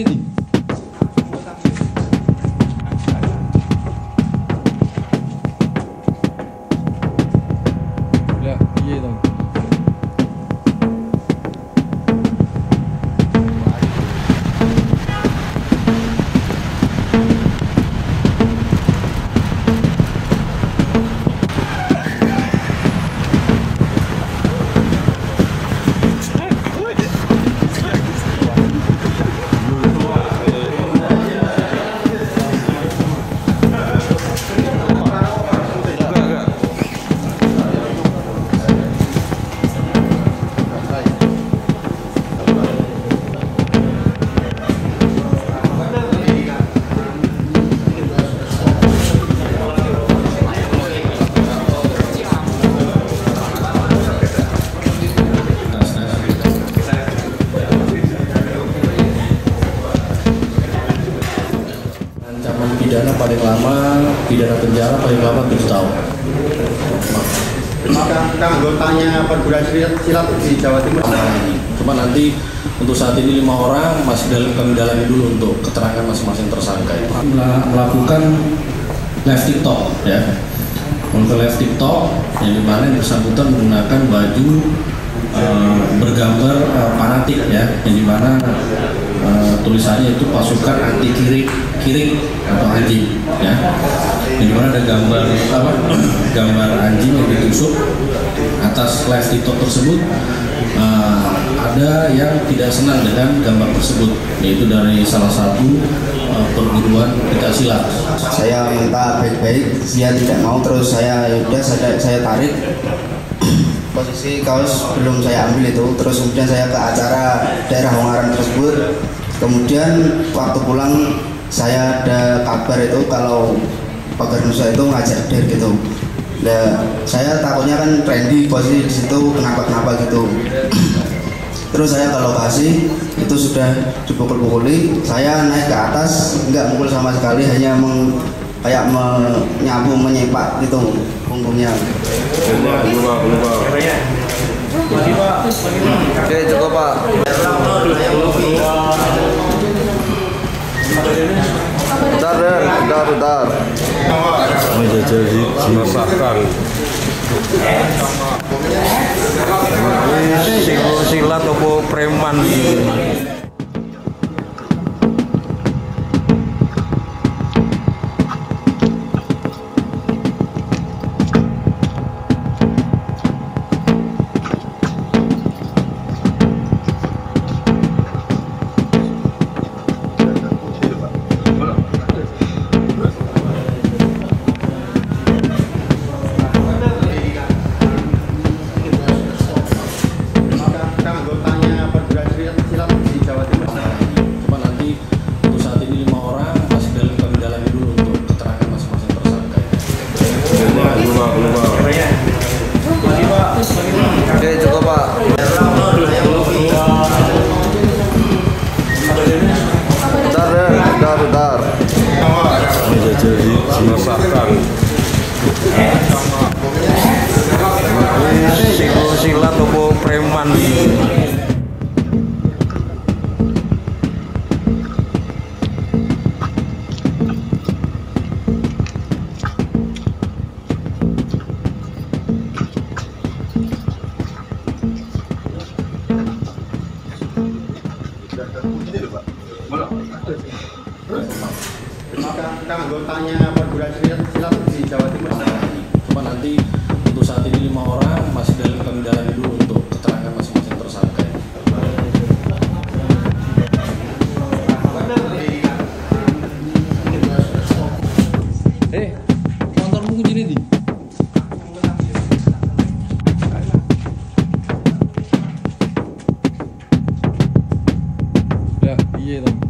sini nih. Lah, iya dong. Pidana paling lama, pidana penjara paling lama 7 tahun. Maka anggotanya perguruan silat di Jawa Timur. Cuma nanti untuk saat ini 5 orang masih dalam kami dalami dulu untuk keterangan masing-masing tersangka. Melakukan live TikTok, ya. Untuk live TikTok yang dimana yang bersangkutan menggunakan baju bergambar fanatik, ya, yang dimana tulisannya itu pasukan anti kiri atau anjing, ya, yang dimana ada gambar apa gambar anjing yang ditusuk. Atas live TikTok tersebut ada yang tidak senang dengan gambar tersebut, yaitu dari salah satu perguruan kita silat. Saya minta baik-baik, dia tidak mau, terus saya yaudah saya tarik. Posisi kaos belum saya ambil itu, terus kemudian saya ke acara daerah Ungaran tersebut. Kemudian waktu pulang saya ada kabar itu kalau Pagar Nusa itu ngajak der gitu. Nah, saya takutnya kan trendy posisi di situ kenapa gitu. Terus saya ke lokasi itu sudah dipukul-pukuli. Saya naik ke atas nggak mukul sama sekali, hanya kayak menyapu menyepak gitu punggungnya. Oke, cukup Pak. Bentar. Merasakan. Silat atau preman. Oke, cukup Pak. Bentar. Merasakan. Silat atau preman. Maka anggotanya perguruan silat di Jawa Timur. Cuma nanti untuk saat ini 5 orang masih dalam kami dalami dulu untuk keterangan masing-masing tersangka. Motormu jadi di. Lah, iya dong.